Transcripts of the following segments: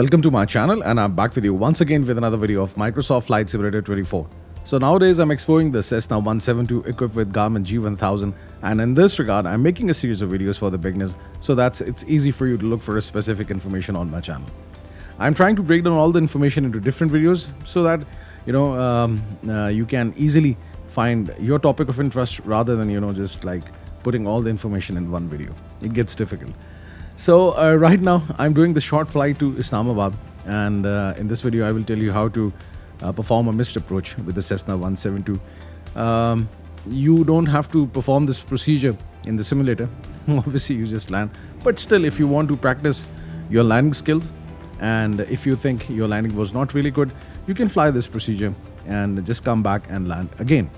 Welcome to my channel, and I'm back with you once again with another video of Microsoft Flight Simulator 24. So nowadays I'm exploring the Cessna 172 equipped with Garmin G1000, and in this regard I'm making a series of videos for the beginners so that it's easy for you to look for a specific information on my channel. I'm trying to break down all the information into different videos so that you can easily find your topic of interest rather than just like putting all the information in one video. It gets difficult. So right now I'm doing the short flight to Islamabad, and in this video I will tell you how to perform a missed approach with the Cessna 172. You don't have to perform this procedure in the simulator. Obviously you just land, but still if you want to practice your landing skills and if you think your landing was not really good, you can fly this procedure and just come back and land again.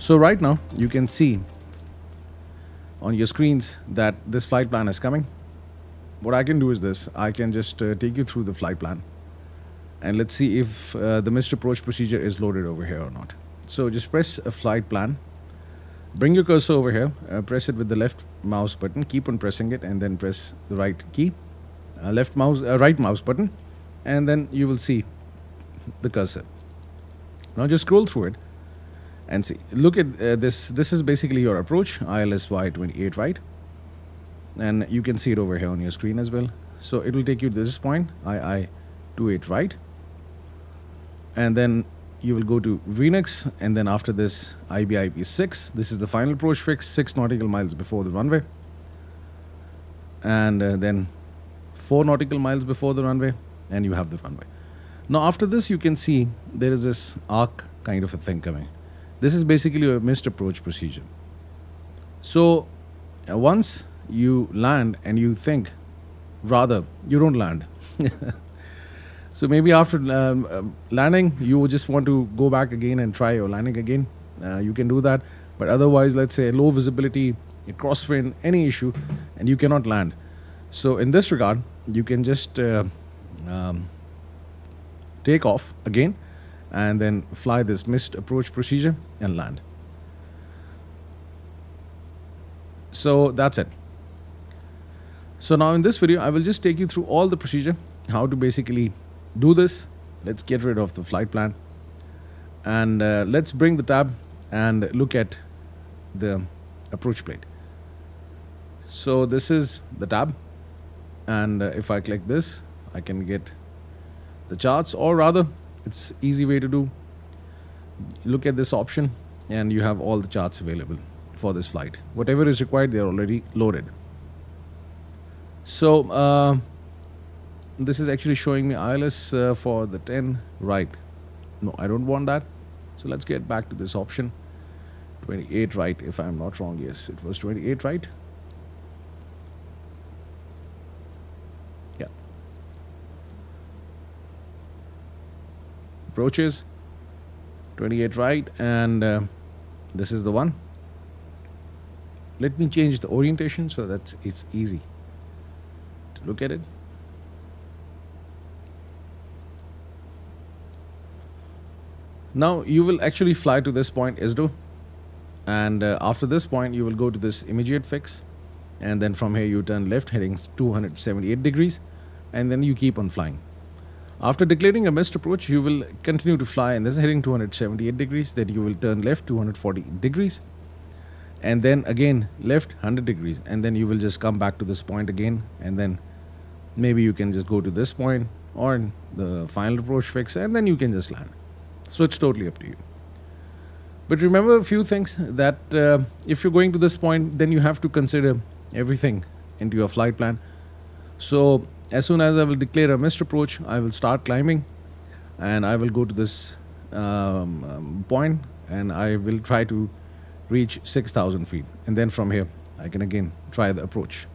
So right now you can see on your screens that this flight plan is coming. What I can do is this. I can just take you through the flight plan and let's see if the missed approach procedure is loaded over here or not. So just press a flight plan, bring your cursor over here, press it with the left mouse button, keep on pressing it, and then press the right key, right mouse button, and then you will see the cursor. Now just scroll through it and see. Look at this is basically your approach, ILS Y 28, right? And you can see it over here on your screen as well. So it will take you to this point, IBI 28, right? And then you will go to VNX, and then after this IBI B6. This is the final approach fix, 6 nautical miles before the runway, and then 4 nautical miles before the runway, and you have the runway. Now after this you can see there is this arc kind of a thing coming. This is basically a missed approach procedure. So once you land and you think, rather you don't land. So maybe after landing you just want to go back again and try your landing again. You can do that, but otherwise, let's say low visibility, crosswind, any issue, and you cannot land. So in this regard you can just take off again and then fly this missed approach procedure and land. So that's it. So now in this video I will just take you through all the procedure, how to basically do this. Let's get rid of the flight plan and let's bring the tab and look at the approach plate. So this is the tab, and if I click this I can get the charts, or rather it's easy way to do. Look at this option and you have all the charts available for this flight. Whatever is required, they are already loaded. So this is actually showing me ILS for the 10, right? No, I don't want that. So let's get back to this option, 28, right? If I'm not wrong, yes, it was 28, right? Approaches 28, right? And this is the one. Let me change the orientation so that it's easy to look at it. Now you will actually fly to this point, Isdo, and after this point you will go to this immediate fix, and then from here you turn left heading 278 degrees, and then you keep on flying. After declaring a missed approach, you will continue to fly, and this is heading 278 degrees. Then you will turn left 240 degrees, and then again left 100 degrees, and then you will just come back to this point again, and then maybe you can just go to this point or the final approach fix, and then you can just land. So it's totally up to you. But remember a few things, that if you're going to this point, then you have to consider everything into your flight plan. So as soon as I will declare a missed approach, I will start climbing and I will go to this point, and I will try to reach 6,000 feet. And then from here, I can again try the approach.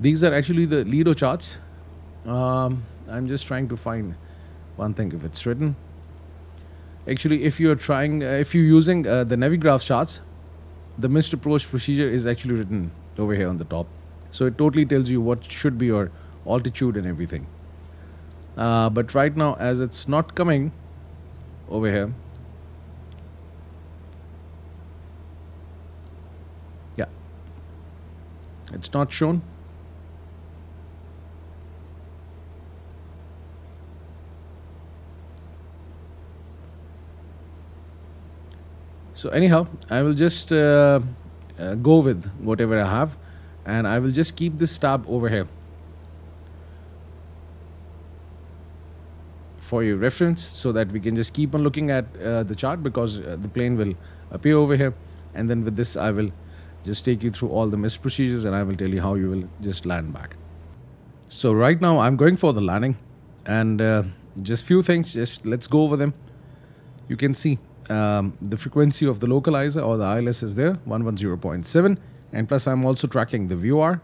These are actually the Lido charts. I'm just trying to find one thing if it's written. Actually, if you're trying, if you're using the Navigraph charts, the missed approach procedure is actually written over here on the top. So it totally tells you what should be your altitude and everything. But right now, as it's not coming over here. Yeah. It's not shown. So anyhow, I will just go with whatever I have, and I will just keep this tab over here for your reference, so that we can just keep on looking at the chart, because the plane will appear over here. And then with this, I will just take you through all the missed procedures, and I will tell you how you will just land back. So right now I'm going for the landing, and just few things, just let's go over them. You can see the frequency of the localizer or the ILS is there, 110.7, and plus I'm also tracking the VOR.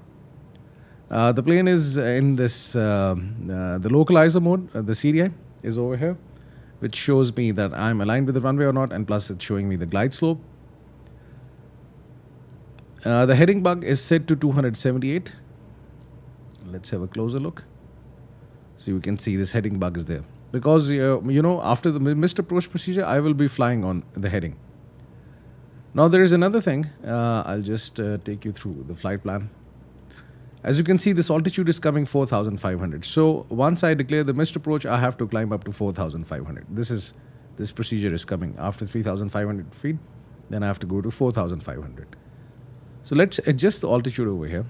The plane is in this the localizer mode. The CDI is over here, which shows me that I'm aligned with the runway or not, and plus it's showing me the glide slope. The heading bug is set to 278. Let's have a closer look. So you can see this heading bug is there, because you know, after the missed approach procedure, I will be flying on the heading. Now there is another thing. I'll just take you through the flight plan. As you can see, this altitude is coming 4,500. So once I declare the missed approach, I have to climb up to 4,500. This procedure is coming after 3,500 feet. Then I have to go to 4,500. So let's adjust the altitude over here.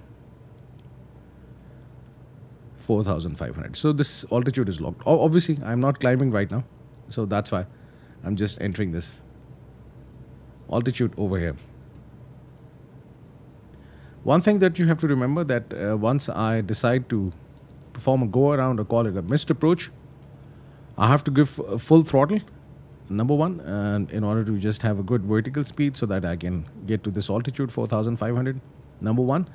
4,500. So this altitude is locked. Obviously, I'm not climbing right now, so that's why I'm just entering this altitude over here. One thing that you have to remember, that once I decide to perform a go around or call it a missed approach, I have to give full throttle, number one, and in order to just have a good vertical speed so that I can get to this altitude, 4,500, number one.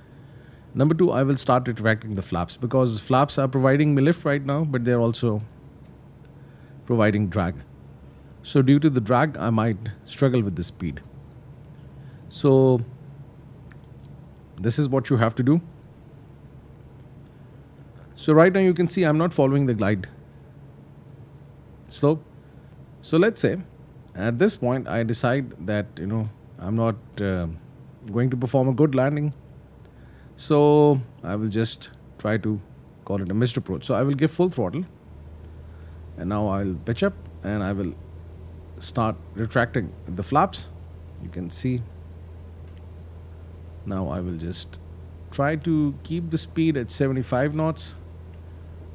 Number two, I will start retracting the flaps, because flaps are providing me lift right now, but they're also providing drag. So due to the drag, I might struggle with the speed. So this is what you have to do. So right now you can see I'm not following the glide slope. So let's say at this point I decide that, you know, I'm not going to perform a good landing. So I will just try to call it a missed approach. So I will give full throttle, and now I'll pitch up and I will start retracting the flaps. You can see now I will just try to keep the speed at 75 knots,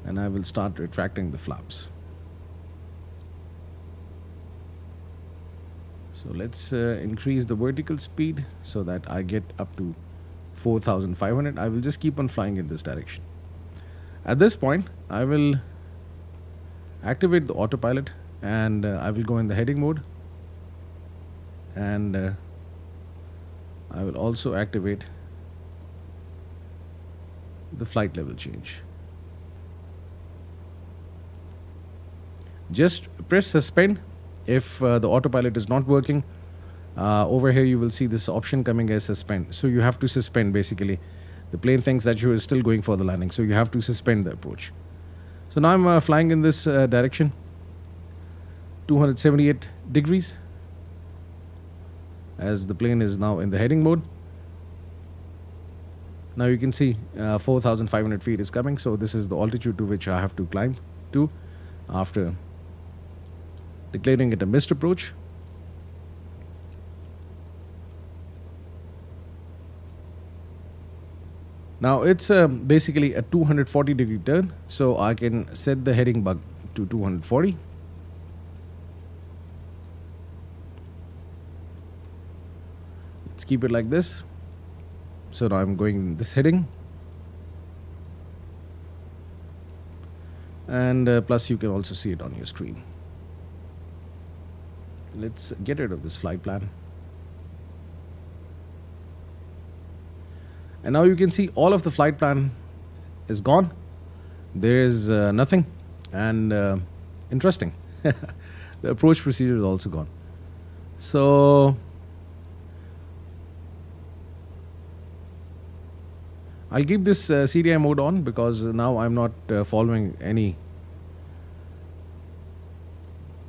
and I will start retracting the flaps. So let's increase the vertical speed so that I get up to 4,500. I will just keep on flying in this direction. At this point, I will activate the autopilot, and I will go in the heading mode, and I will also activate the flight level change. Just press suspend if the autopilot is not working. Over here you will see this option coming as suspend. So you have to suspend. Basically the plane thinks that you are still going for the landing, so you have to suspend the approach. So now I'm flying in this direction, 278 degrees, as the plane is now in the heading mode. Now you can see 4,500 feet is coming. So this is the altitude to which I have to climb to after declaring it a missed approach. Now it's basically a 240 degree turn, so I can set the heading bug to 240. Let's keep it like this. So now I'm going in this heading, and plus you can also see it on your screen. Let's get rid of this flight plan. And now you can see all of the flight plan is gone. There is nothing, and interesting. The approach procedure is also gone. So I'll keep this CDI mode on, because now I'm not following any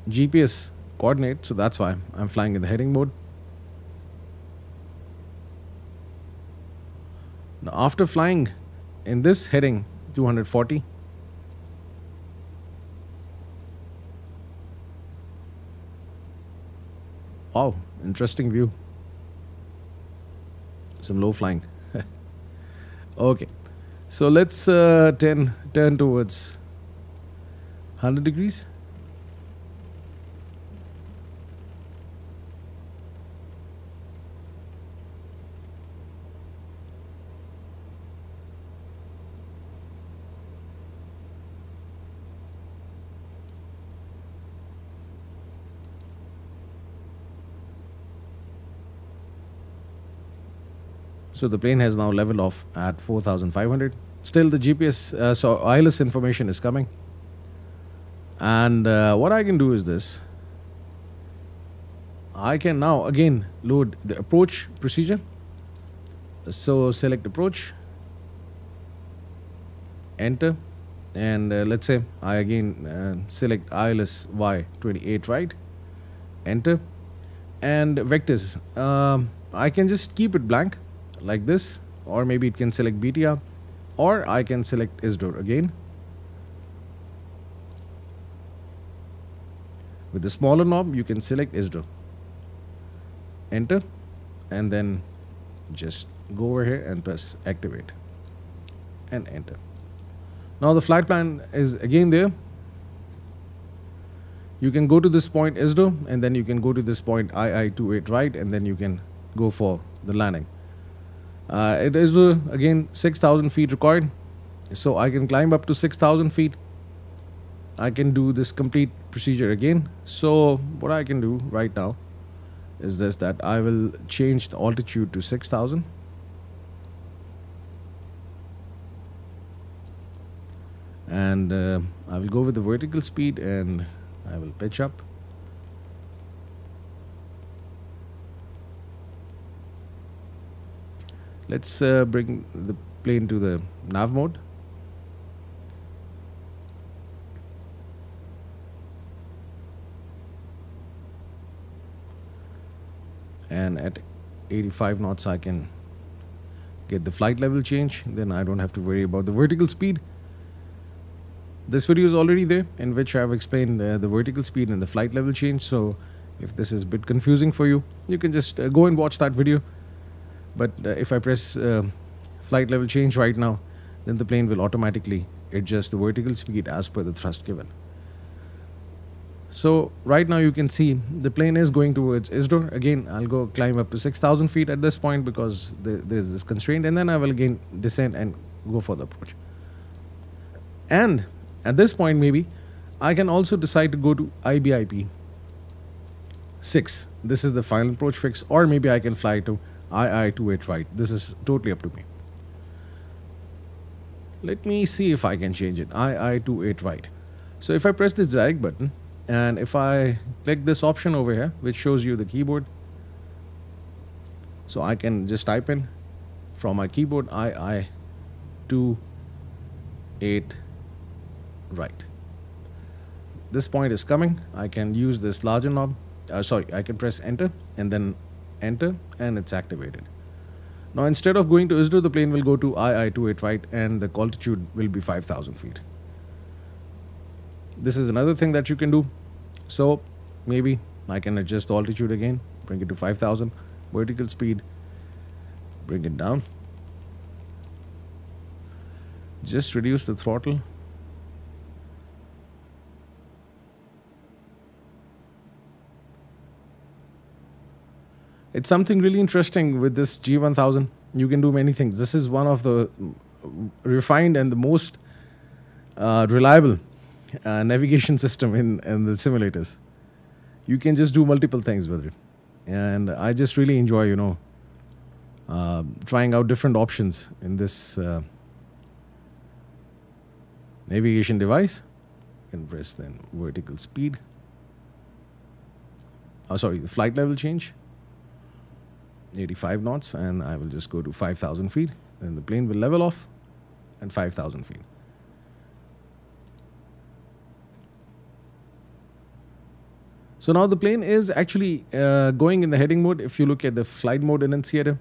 GPS coordinate, so that's why I'm flying in the heading mode. Now, after flying in this heading 240, wow, interesting view. Some low flying. Okay, so let's turn towards 100 degrees. So the plane has now leveled off at 4,500. Still the GPS, so ILS information is coming. And what I can do is this. I can now again load the approach procedure. So select approach, enter, and let's say I again select ILS Y 28, right? Enter, and vectors. I can just keep it blank, like this, or maybe it can select BTR, or I can select Isdo again. With the smaller knob, you can select Isdo. Enter, and then just go over here and press activate and enter. Now the flight plan is again there. You can go to this point Isdo, and then you can go to this point II28, right, and then you can go for the landing. It is again 6,000 feet required, so I can climb up to 6,000 feet. I can do this complete procedure again. So what I can do right now is this, that I will change the altitude to 6,000. And I will go with the vertical speed and I will pitch up. Let's bring the plane to the nav mode. And at 85 knots, I can get the flight level change. Then I don't have to worry about the vertical speed. This video is already there, in which I have explained the vertical speed and the flight level change. So if this is a bit confusing for you, you can just go and watch that video. But if I press flight level change right now, then the plane will automatically adjust the vertical speed as per the thrust given. So right now you can see the plane is going towards Isdo. Again, I'll go climb up to 6,000 feet at this point because there's this constraint. And then I will again descend and go for the approach. And at this point, maybe I can also decide to go to IBIP 6. This is the final approach fix, or maybe I can fly to II28, right? This is totally up to me. Let me see if I can change it. II28, right? So if I press this drag button and if I click this option over here, which shows you the keyboard, so I can just type in from my keyboard II28, right? This point is coming. I can use this larger knob. I can press enter and then enter, and it's activated. Now instead of going to Isdo, the plane will go to II28, right, and the altitude will be 5,000 feet. This is another thing that you can do. So maybe I can adjust the altitude again, bring it to 5,000, vertical speed, bring it down. Just reduce the throttle. It's something really interesting with this G1000. You can do many things. This is one of the refined and the most reliable navigation system in the simulators. You can just do multiple things with it. And I just really enjoy, you know, trying out different options in this navigation device. You can press then vertical speed. Oh, sorry, the flight level change. 85 knots, and I will just go to 5,000 feet. Then the plane will level off at 5,000 feet. So now the plane is actually going in the heading mode. If you look at the flight mode enunciator,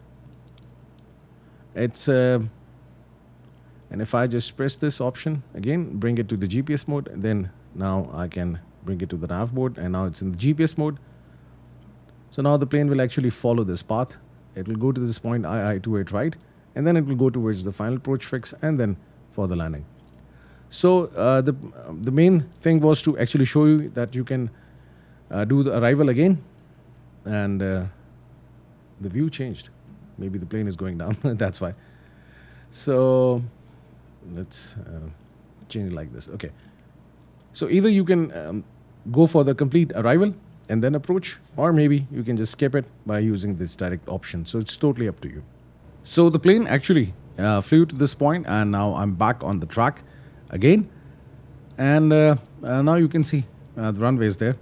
It's and if I just press this option again, bring it to the GPS mode, then now I can bring it to the nav mode, and now it's in the GPS mode. So now the plane will actually follow this path. It will go to this point II28 right, and then it will go towards the final approach fix and then for the landing. So the main thing was to actually show you that you can do the arrival again, and the view changed. Maybe the plane is going down, that's why. So let's change it like this. Okay. So either you can go for the complete arrival and then approach, or maybe you can just skip it by using this direct option. So it's totally up to you. So the plane actually flew to this point, and now I'm back on the track again. And now you can see the runway is there,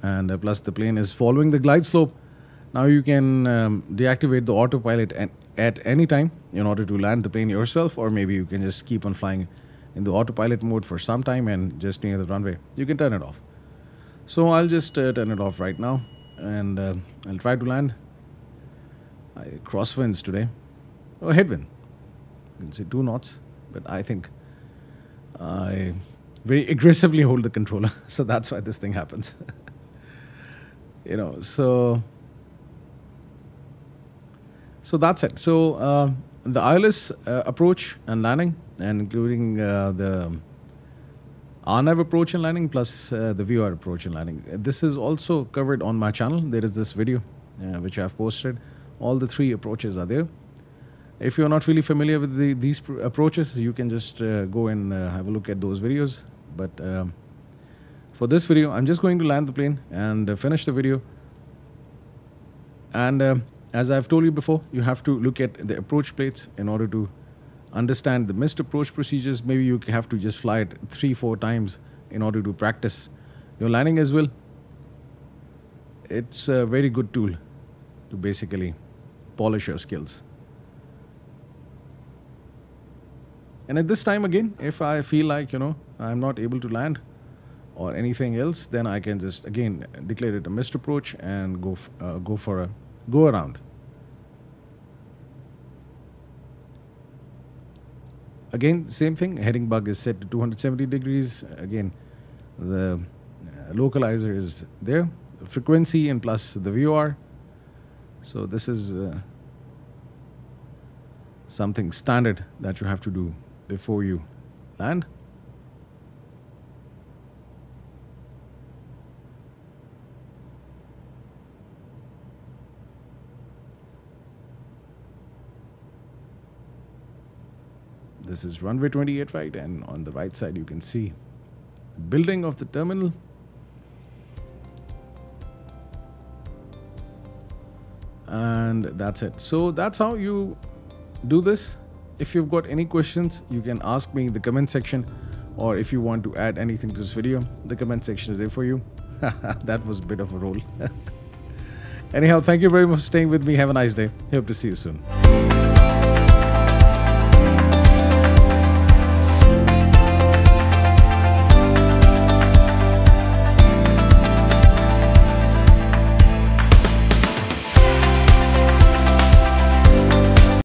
and plus the plane is following the glide slope. Now you can deactivate the autopilot at any time in order to land the plane yourself, or maybe you can just keep on flying in the autopilot mode for some time, and just near the runway you can turn it off. So I'll just turn it off right now, and I'll try to land. Crosswinds today, or headwind. You can say 2 knots, but I think I very aggressively hold the controller, so that's why this thing happens. You know, so that's it. So the ILS approach and landing, and including the RNAV approach and landing, plus the VOR approach and landing. This is also covered on my channel. There is this video which I've posted. All the 3 approaches are there. If you're not really familiar with these approaches, you can just go and have a look at those videos. But for this video, I'm just going to land the plane and finish the video. And as I've told you before, you have to look at the approach plates in order to understand the missed approach procedures. Maybe you have to just fly it 3-4 times in order to practice your landing as well. It's a very good tool to basically polish your skills. And at this time again, if I feel like, you know, I'm not able to land or anything else, then I can just again declare it a missed approach and go for a go around. Again, same thing, heading bug is set to 270 degrees. Again, the localizer is there, frequency, and plus the VOR. So this is something standard that you have to do before you land. This is runway 28 right, and on the right side you can see the building of the terminal. And that's it. So that's how you do this. If you've got any questions, you can ask me in the comment section, or if you want to add anything to this video, the comment section is there for you. That was a bit of a roll. Anyhow, thank you very much for staying with me. Have a nice day. Hope to see you soon.